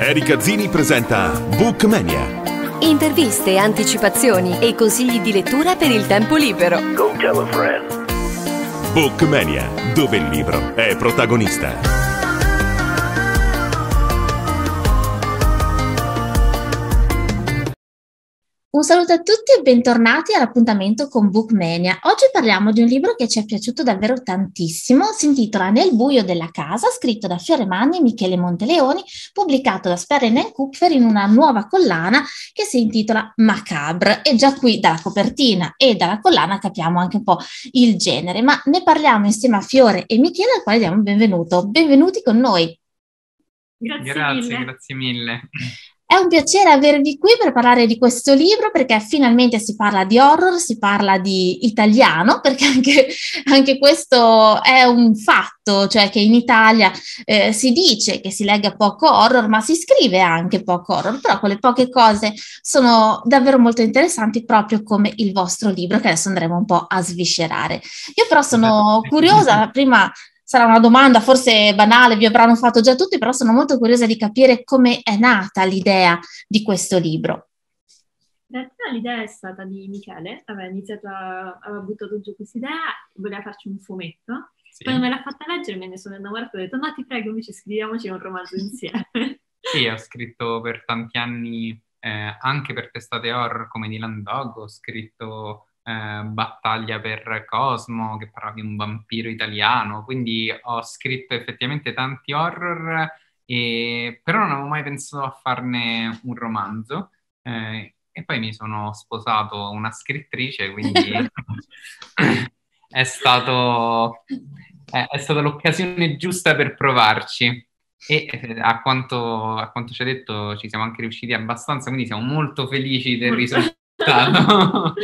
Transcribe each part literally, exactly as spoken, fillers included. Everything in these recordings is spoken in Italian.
Erika Zini presenta Bookmania. Interviste, anticipazioni e consigli di lettura per il tempo libero. Go tell a friend. Bookmania, dove il libro è protagonista. Un saluto a tutti e bentornati all'appuntamento con Bookmania. Oggi parliamo di un libro che ci è piaciuto davvero tantissimo, si intitola Nel buio della casa, scritto da Fiore Manni e Michele Monteleone, pubblicato da Sperry and Kupfer in una nuova collana che si intitola Macabre. E già qui dalla copertina e dalla collana capiamo anche un po' il genere, ma ne parliamo insieme a Fiore e Michele, al quale diamo il benvenuto. Benvenuti con noi. Grazie, grazie mille. Grazie mille. È un piacere avervi qui per parlare di questo libro, perché finalmente si parla di horror, si parla di italiano, perché anche, anche questo è un fatto, cioè che in Italia eh, si dice che si legga poco horror, ma si scrive anche poco horror, però quelle poche cose sono davvero molto interessanti, proprio come il vostro libro, che adesso andremo un po' a sviscerare. Io però sono curiosa, prima... Sarà una domanda forse banale, vi avranno fatto già tutti, però sono molto curiosa di capire come è nata l'idea di questo libro. In realtà l'idea è stata di Michele, aveva iniziato a, aveva buttato giù questa idea, voleva farci un fumetto, sì. Poi me l'ha fatta leggere, me ne sono innamorata e ho detto no, ti prego, invece scriviamoci un romanzo insieme. Sì, ho scritto per tanti anni eh, anche per testate horror come Dylan Dog, ho scritto... Eh, battaglia per Cosmo, che parlava di un vampiro italiano, quindi ho scritto effettivamente tanti horror, e... però non avevo mai pensato a farne un romanzo, eh, e poi mi sono sposato una scrittrice, quindi è stato è, è stata l'occasione giusta per provarci, e a quanto, a quanto ci ha detto ci siamo anche riusciti abbastanza, quindi siamo molto felici del risultato.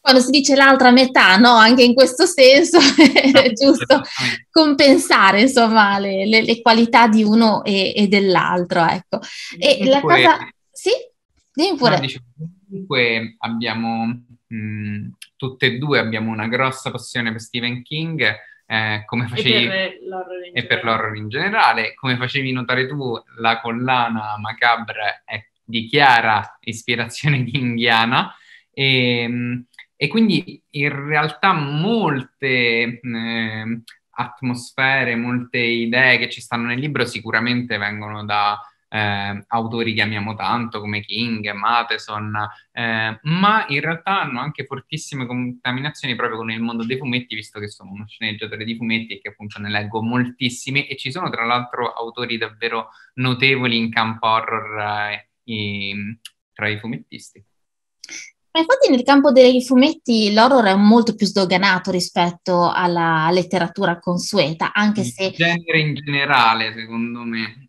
Quando si dice l'altra metà, no? Anche in questo senso è giusto compensare, insomma, le, le, le qualità di uno e, e dell'altro, ecco. E dunque, la cosa... Sì? Dimmi pure. No, diciamo, dunque abbiamo, mh, tutte e due abbiamo una grossa passione per Stephen King, eh, come facevi, e per l'horror in, in generale. Come facevi notare tu, la collana Macabre è di chiara ispirazione kinghiana, e, e quindi in realtà molte eh, atmosfere, molte idee che ci stanno nel libro sicuramente vengono da eh, autori che amiamo tanto come King, Matheson, eh, ma in realtà hanno anche fortissime contaminazioni proprio con il mondo dei fumetti, visto che sono uno sceneggiatore di fumetti e che appunto ne leggo moltissimi, e ci sono tra l'altro autori davvero notevoli in campo horror eh, I, tra i fumettisti. Ma infatti nel campo dei fumetti l'horror è molto più sdoganato rispetto alla letteratura consueta, anche il se... genere in generale, secondo me.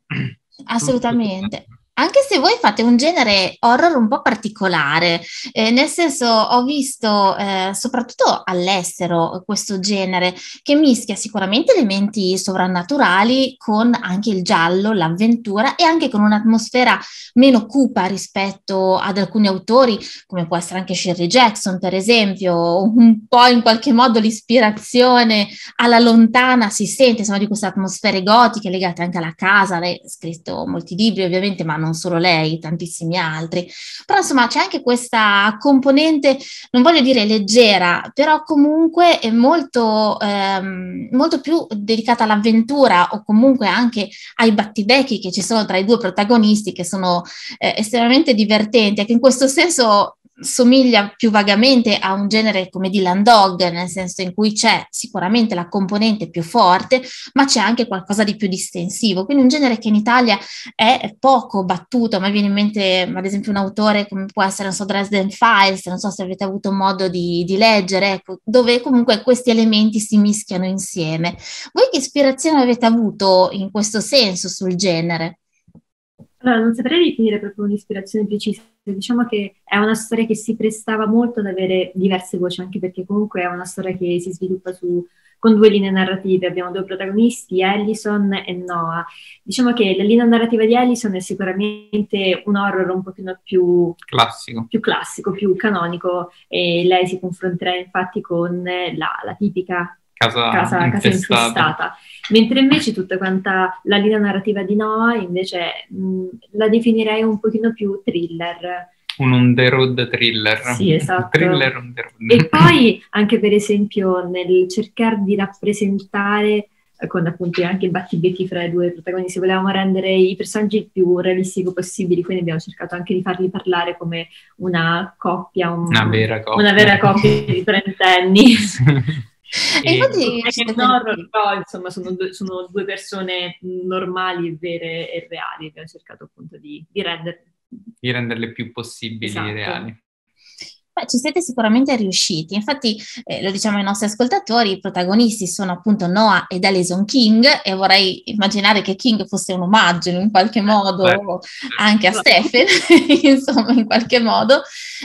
Assolutamente. Anche se voi fate un genere horror un po' particolare, eh, nel senso ho visto eh, soprattutto all'estero questo genere che mischia sicuramente elementi sovrannaturali con anche il giallo, l'avventura, e anche con un'atmosfera meno cupa rispetto ad alcuni autori, come può essere anche Shirley Jackson per esempio, un po' in qualche modo l'ispirazione alla lontana si sente, insomma, di queste atmosfere gotiche legate anche alla casa. Lei ha scritto molti libri ovviamente, ma non non solo lei, tantissimi altri, però insomma c'è anche questa componente, non voglio dire leggera, però comunque è molto, ehm, molto più dedicata all'avventura, o comunque anche ai battibecchi che ci sono tra i due protagonisti, che sono eh, estremamente divertenti, e che in questo senso somiglia più vagamente a un genere come Dylan Dog, nel senso in cui c'è sicuramente la componente più forte, ma c'è anche qualcosa di più distensivo, quindi un genere che in Italia è poco battuto. A me viene in mente ad esempio un autore come può essere, non so, Dresden Files, non so se avete avuto modo di, di leggere, ecco, dove comunque questi elementi si mischiano insieme. Voi che ispirazione avete avuto in questo senso sul genere? Allora, non saprei definire proprio un'ispirazione precisa, diciamo che è una storia che si prestava molto ad avere diverse voci, anche perché comunque è una storia che si sviluppa su, con due linee narrative, abbiamo due protagonisti, Allison e Noah. Diciamo che la linea narrativa di Allison è sicuramente un horror un pochino più classico, più, classico, più canonico, e lei si confronterà infatti con la, la tipica casa, casa, infestata. casa infestata. Mentre invece tutta quanta la linea narrativa di Noah invece mh, la definirei un pochino più thriller. Un on the road thriller. Sì, esatto. Thriller on the road. E poi anche per esempio nel cercare di rappresentare, con appunto anche i battibecchi fra i due protagonisti, volevamo rendere i personaggi il più realistico possibili, quindi abbiamo cercato anche di farli parlare come una coppia, un, una vera coppia, una vera coppia di trentenni. E infatti horror, però insomma sono, do, sono due persone normali, vere e reali, abbiamo cercato appunto di, di, render... di renderle più possibili, esatto, reali. Beh, ci siete sicuramente riusciti, infatti eh, lo diciamo ai nostri ascoltatori, i protagonisti sono appunto Noah ed Allison King, e vorrei immaginare che King fosse un omaggio in qualche modo Beh. anche a Stephen, insomma in qualche modo,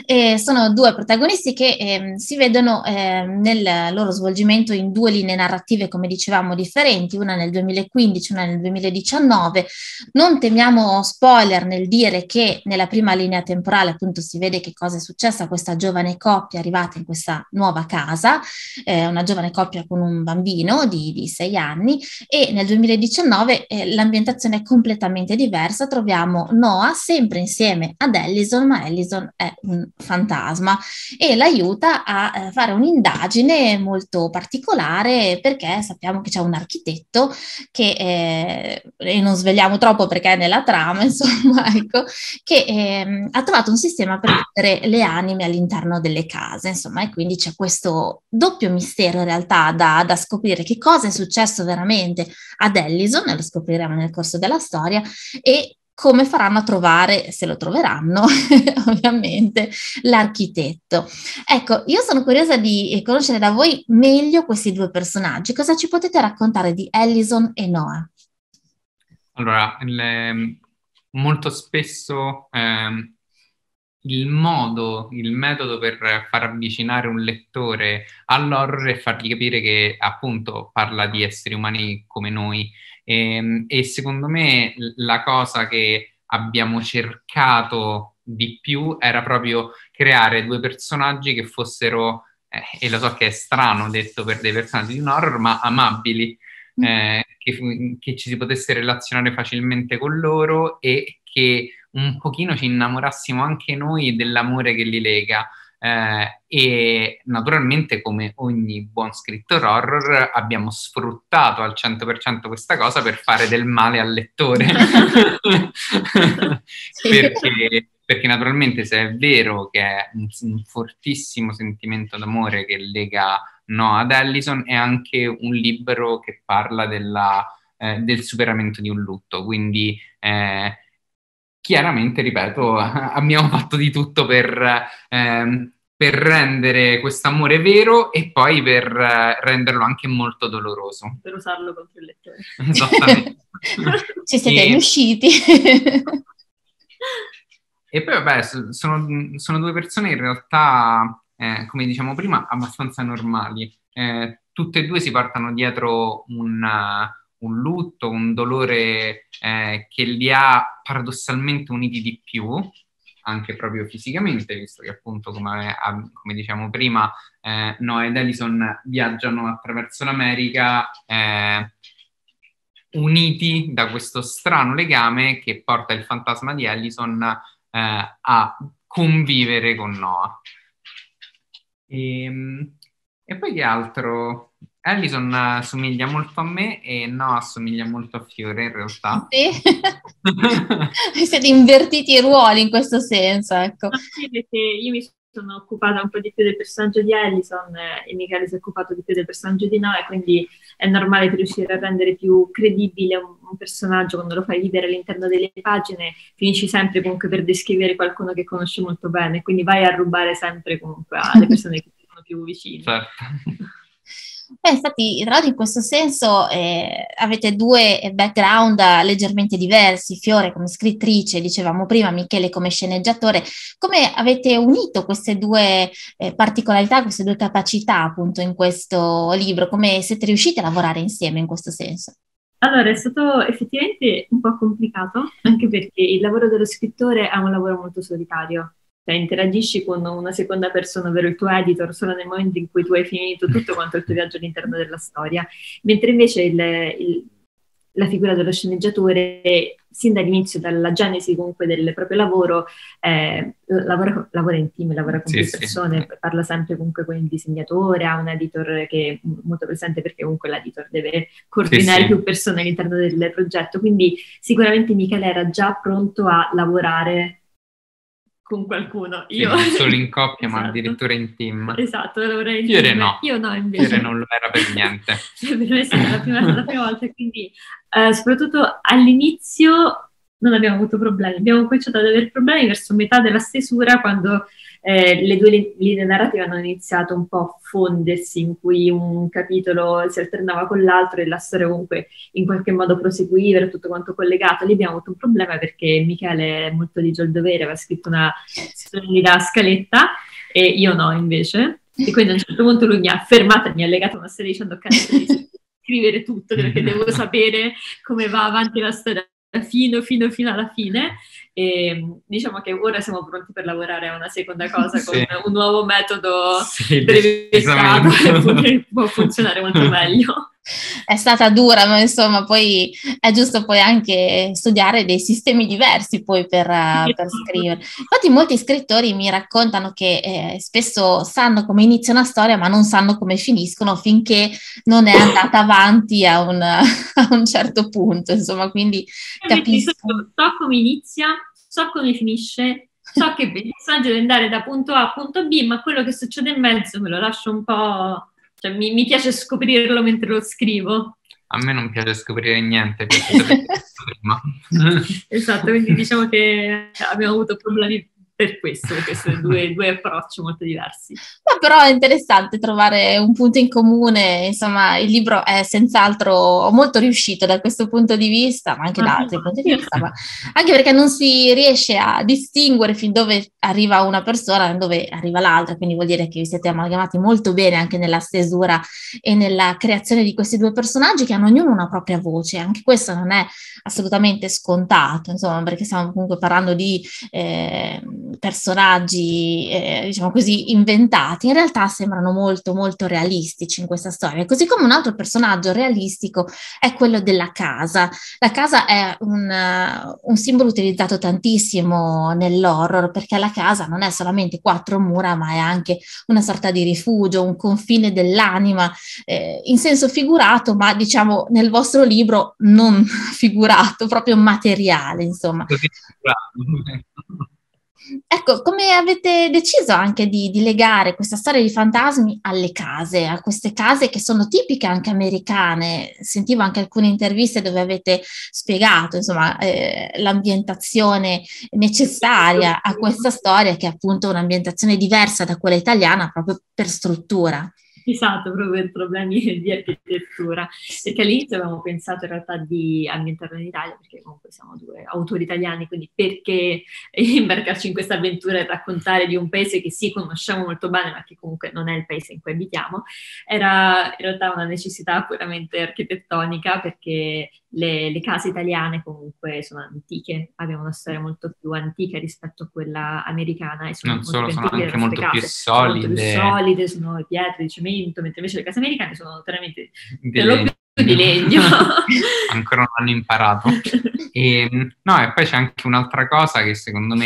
e sono due protagonisti che eh, si vedono eh, nel loro svolgimento in due linee narrative, come dicevamo, differenti, una nel duemilaquindici, una nel duemiladiciannove. Non temiamo spoiler nel dire che nella prima linea temporale appunto si vede che cosa è successo a questa giovane coppia arrivata in questa nuova casa, eh, una giovane coppia con un bambino di, di sei anni, e nel duemiladiciannove eh, l'ambientazione è completamente diversa, troviamo Noah sempre insieme ad Allison, ma Allison è un fantasma e l'aiuta a eh, fare un'indagine molto particolare, perché sappiamo che c'è un architetto che, eh, e non sveliamo troppo perché è nella trama, insomma, ecco, che eh, ha trovato un sistema per mettere le anime all'interno all'interno delle case, insomma, e quindi c'è questo doppio mistero in realtà da, da scoprire, che cosa è successo veramente ad Allison, lo scopriremo nel corso della storia, e come faranno a trovare, se lo troveranno, ovviamente, l'architetto. Ecco, io sono curiosa di conoscere da voi meglio questi due personaggi. Cosa ci potete raccontare di Allison e Noah? Allora, le, molto spesso... Ehm... il modo, il metodo per far avvicinare un lettore all'horror è fargli capire che appunto parla di esseri umani come noi, e, e secondo me la cosa che abbiamo cercato di più era proprio creare due personaggi che fossero, eh, e lo so che è strano detto per dei personaggi di un horror, ma amabili, eh, che, che ci si potesse relazionare facilmente con loro e che un pochino ci innamorassimo anche noi dell'amore che li lega, eh, e naturalmente, come ogni buon scrittore horror, abbiamo sfruttato al cento per cento questa cosa per fare del male al lettore. perché, perché naturalmente, se è vero che è un, un fortissimo sentimento d'amore che lega Noah ad Allison, è anche un libro che parla della, eh, del superamento di un lutto, quindi eh, chiaramente, ripeto, abbiamo fatto di tutto per, ehm, per rendere questo amore vero e poi per eh, renderlo anche molto doloroso. Per usarlo contro il lettore. Esattamente. Ci siete e... riusciti. E poi, vabbè, sono, sono due persone in realtà, eh, come diciamo prima, abbastanza normali. Eh, tutte e due si portano dietro un... un lutto, un dolore eh, che li ha paradossalmente uniti di più, anche proprio fisicamente, visto che appunto, come, come diciamo prima, eh, Noah ed Allison viaggiano attraverso l'America eh, uniti da questo strano legame che porta il fantasma di Allison eh, a convivere con Noah. E, e poi che altro... Allison somiglia molto a me e Noah somiglia molto a Fiore in realtà. Sì, siete invertiti i ruoli in questo senso, ecco. No, sì, perché io mi sono occupata un po' di più del personaggio di Allison eh, e Michele si è occupato di più del personaggio di Noah, e quindi è normale riuscire a rendere più credibile un, un personaggio quando lo fai vivere all'interno delle pagine. Finisci sempre comunque per descrivere qualcuno che conosci molto bene, quindi vai a rubare sempre comunque alle persone che ti sono più vicine. Certo. Beh, infatti, tra l'altro in questo senso eh, avete due background leggermente diversi, Fiore come scrittrice, dicevamo prima, Michele come sceneggiatore. Come avete unito queste due eh, particolarità, queste due capacità appunto in questo libro? Come siete riusciti a lavorare insieme in questo senso? Allora, è stato effettivamente un po' complicato, anche perché il lavoro dello scrittore è un lavoro molto solitario. cioè interagisci con una seconda persona, ovvero il tuo editor, solo nel momento in cui tu hai finito tutto quanto il tuo viaggio all'interno della storia, mentre invece il, il, la figura dello sceneggiatore, sin dall'inizio, dalla genesi comunque del proprio lavoro, eh, lavora, lavora in team, lavora con più sì, persone, sì. parla sempre comunque con il disegnatore, ha un editor che è molto presente perché comunque l'editor deve coordinare sì, più persone all'interno del progetto, quindi sicuramente Michele era già pronto a lavorare con qualcuno. Io sì, non solo in coppia, esatto. ma addirittura in team. Esatto, lavorare in Fiore team. No. Io no, invece. Fiore non lo era per niente. Per me è stata la prima, la prima volta, quindi eh, soprattutto all'inizio non abbiamo avuto problemi. Abbiamo cominciato ad avere problemi verso metà della stesura, quando eh, le due linee narrative hanno iniziato un po' a fondersi, in cui un capitolo si alternava con l'altro e la storia comunque in qualche modo proseguiva, era tutto quanto collegato. Lì abbiamo avuto un problema perché Michele è molto ligio al dovere, aveva scritto una solida scaletta e io no invece. E quindi a un certo punto lui mi ha fermato e mi ha legato una storia dicendo: cazzo, devo scrivere tutto perché devo sapere come va avanti la storia fino fino fino alla fine. E diciamo che ora siamo pronti per lavorare a una seconda cosa sì. con un nuovo metodo sì, brevettato che può funzionare molto meglio. È stata dura, ma insomma poi è giusto poi anche studiare dei sistemi diversi poi per, per scrivere. Infatti molti scrittori mi raccontano che eh, spesso sanno come inizia una storia ma non sanno come finiscono finché non è andata avanti a un, a un certo punto, insomma, quindi capisco. So come inizia, so come finisce, so che il messaggio deve andare da punto A a punto B, ma quello che succede in mezzo me lo lascio un po'... Cioè, mi, mi piace scoprirlo mentre lo scrivo. A me non piace scoprire niente. Esatto, quindi diciamo che abbiamo avuto problemi per questo, perché sono due, due approcci molto diversi. Ma però è interessante trovare un punto in comune, insomma il libro è senz'altro molto riuscito da questo punto di vista, ma anche ah, da altri sì. punti di vista, ma anche perché non si riesce a distinguere fin dove arriva una persona e dove arriva l'altra, quindi vuol dire che vi siete amalgamati molto bene anche nella stesura e nella creazione di questi due personaggi che hanno ognuno una propria voce. Anche questo non è assolutamente scontato, insomma, perché stiamo comunque parlando di... Eh, personaggi eh, diciamo così inventati, in realtà sembrano molto molto realistici in questa storia, così come un altro personaggio realistico è quello della casa. La casa è un, un simbolo utilizzato tantissimo nell'horror, perché la casa non è solamente quattro mura ma è anche una sorta di rifugio, un confine dell'anima eh, in senso figurato, ma diciamo nel vostro libro non figurato, proprio materiale, insomma. Ecco, come avete deciso anche di, di legare questa storia di fantasmi alle case, a queste case che sono tipiche anche americane? Sentivo anche alcune interviste dove avete spiegato, insomma, eh, l'ambientazione necessaria a questa storia, che è appunto un'ambientazione diversa da quella italiana proprio per struttura. Esatto, proprio per problemi di architettura, perché all'inizio avevamo pensato in realtà di ambientarlo in Italia, perché comunque siamo due autori italiani, quindi perché imbarcarci in questa avventura e raccontare di un paese che sì, conosciamo molto bene, ma che comunque non è il paese in cui abitiamo. Era in realtà una necessità puramente architettonica, perché le, le case italiane comunque sono antiche, abbiamo una storia molto più antica rispetto a quella americana, e sono non molto solo, più sono antiche, anche molto più solide, sono molto più solide, sono pietre, cemento, mentre invece le case americane sono veramente per lo più di legno. Ancora non hanno imparato. E, no, e poi c'è anche un'altra cosa che secondo me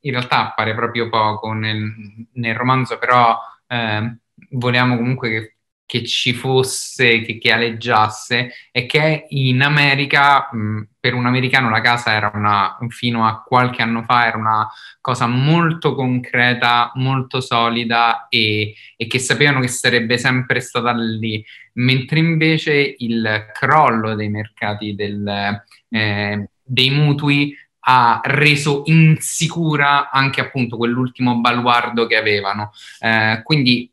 in realtà appare proprio poco nel, nel romanzo, però eh, volevamo comunque che, che ci fosse, che, che aleggiasse, e che in America, mh, per un americano la casa era una, fino a qualche anno fa, era una cosa molto concreta, molto solida e, e che sapevano che sarebbe sempre stata lì, mentre invece il crollo dei mercati del, eh, dei mutui ha reso insicura anche appunto quell'ultimo baluardo che avevano, eh, quindi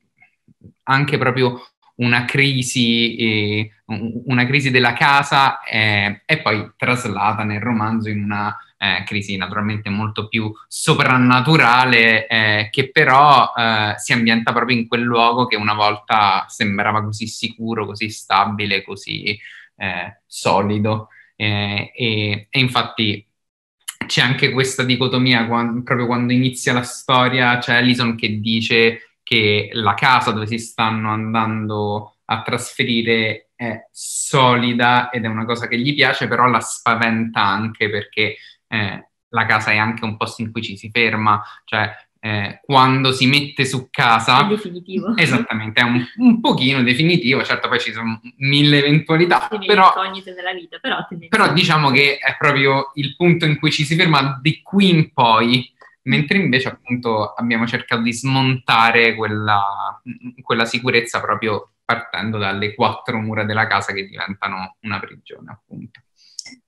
anche proprio una crisi, eh, una crisi della casa eh, e poi traslata nel romanzo in una eh, crisi naturalmente molto più soprannaturale eh, che però eh, si ambienta proprio in quel luogo che una volta sembrava così sicuro, così stabile, così eh, solido eh, e, e infatti c'è anche questa dicotomia quando, proprio quando inizia la storia, c'è Allison che dice che la casa dove si stanno andando a trasferire è solida ed è una cosa che gli piace, però la spaventa anche perché eh, la casa è anche un posto in cui ci si ferma, cioè eh, quando si mette su casa... È definitivo. Esattamente, è un, un pochino definitivo, certo poi ci sono mille eventualità, mille però... incognite della vita, però... Però diciamo che è proprio il punto in cui ci si ferma di qui in poi, mentre invece appunto abbiamo cercato di smontare quella, quella sicurezza proprio partendo dalle quattro mura della casa che diventano una prigione, appunto.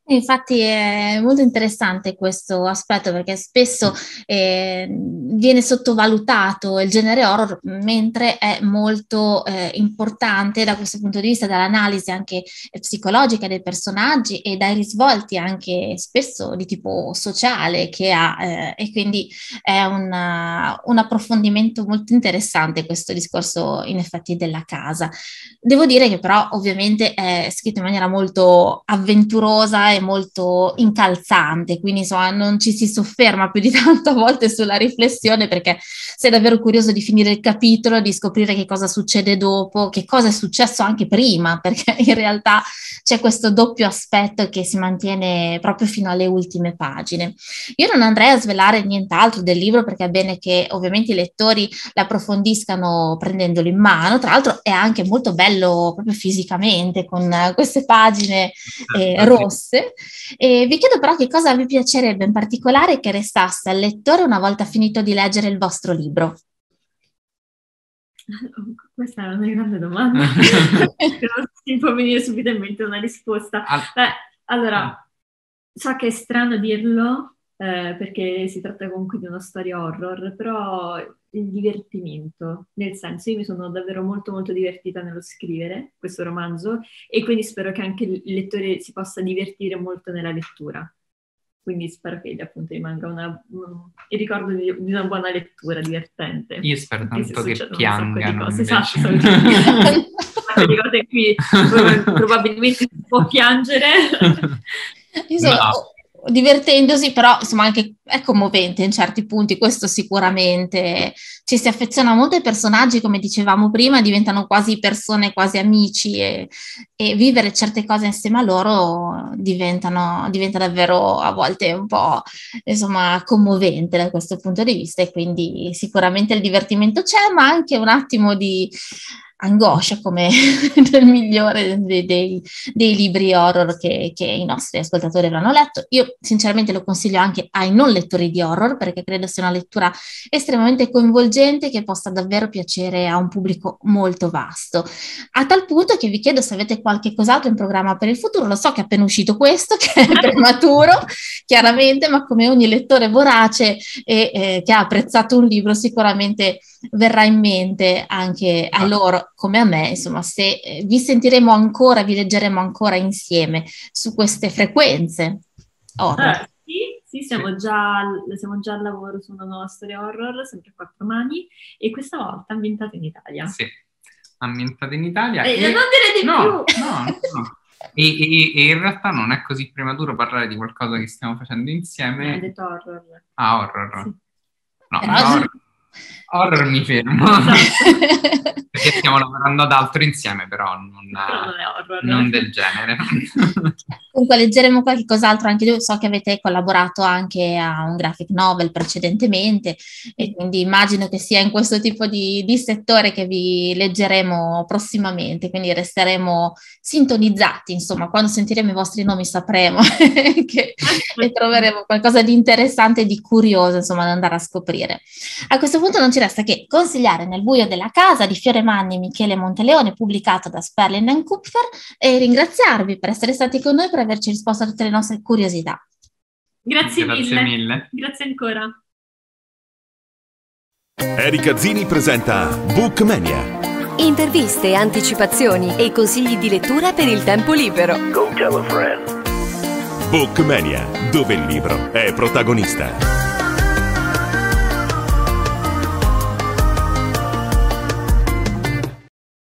Infatti è molto interessante questo aspetto, perché spesso eh, viene sottovalutato il genere horror, mentre è molto eh, importante da questo punto di vista, dall'analisi anche psicologica dei personaggi e dai risvolti anche spesso di tipo sociale che ha, eh, e quindi è una, un approfondimento molto interessante questo discorso in effetti della casa. Devo dire che però ovviamente è scritto in maniera molto avventurosa, è molto incalzante, quindi insomma non ci si sofferma più di tanto a volte sulla riflessione, perché sei davvero curioso di finire il capitolo, di scoprire che cosa succede dopo, che cosa è successo anche prima, perché in realtà c'è questo doppio aspetto che si mantiene proprio fino alle ultime pagine. Io non andrei a svelare nient'altro del libro, perché è bene che ovviamente i lettori l'approfondiscano prendendolo in mano, tra l'altro è anche molto bello proprio fisicamente con queste pagine eh, rosse. E vi chiedo però che cosa vi piacerebbe in particolare che restasse al lettore una volta finito di leggere il vostro libro? Questa è una grande domanda, non si può venire subito in mente una risposta. Beh, allora, so che è strano dirlo eh, perché si tratta comunque di una storia horror, però il divertimento, nel senso, io mi sono davvero molto molto divertita nello scrivere questo romanzo e quindi spero che anche il lettore si possa divertire molto nella lettura, quindi spero che appunto rimanga una, un, il ricordo di, di una buona lettura divertente. Io spero tanto che piangano, esatto, ricordate qui probabilmente si può piangere. Io sono... no. Divertendosi, però insomma anche è commovente in certi punti, questo sicuramente. Ci si affeziona molto ai personaggi, come dicevamo prima, diventano quasi persone, quasi amici, e, e vivere certe cose insieme a loro diventano, diventa davvero a volte un po' insomma commovente da questo punto di vista, e quindi sicuramente il divertimento c'è, ma anche un attimo di angoscia, come nel migliore dei, dei, dei libri horror che, che i nostri ascoltatori avranno letto. Io sinceramente lo consiglio anche ai non lettori di horror, perché credo sia una lettura estremamente coinvolgente che possa davvero piacere a un pubblico molto vasto, a tal punto che vi chiedo se avete qualche cos'altro in programma per il futuro. Lo so che è appena uscito questo, che è prematuro chiaramente, ma come ogni lettore vorace e eh, che ha apprezzato un libro sicuramente verrà in mente anche a loro come a me, insomma, se vi sentiremo ancora, vi leggeremo ancora insieme su queste frequenze horror. Eh, sì, sì, siamo già, siamo già al lavoro su una nuova storia horror, sempre a quattro mani, e questa volta ambientata in Italia. Sì, ambientata in Italia. Eh, e... non dire di no, più! No, no. E, e, e in realtà non è così prematuro parlare di qualcosa che stiamo facendo insieme. Hai detto horror. Ah, horror. Sì. No, eh, horror. Oggi... horror mi fermo, esatto. Perché stiamo lavorando ad altro insieme, però non, però non, è horror, non del genere. Comunque leggeremo qualche cos'altro anche io, so che avete collaborato anche a un graphic novel precedentemente e quindi immagino che sia in questo tipo di, di settore che vi leggeremo prossimamente, quindi resteremo sintonizzati, insomma quando sentiremo i vostri nomi sapremo che, e troveremo qualcosa di interessante e di curioso insomma da andare a scoprire. A questo punto non ci resta che consigliare Nel buio della casa di Fiore Manni e Michele Monteleone, pubblicato da Sperling and Kupfer, e ringraziarvi per essere stati con noi, per averci risposto a tutte le nostre curiosità. Grazie, Grazie mille. mille. Grazie ancora. Erika Zini presenta Bookmania. Interviste, anticipazioni e consigli di lettura per il tempo libero. Go tell a friend. Bookmania, dove il libro è protagonista.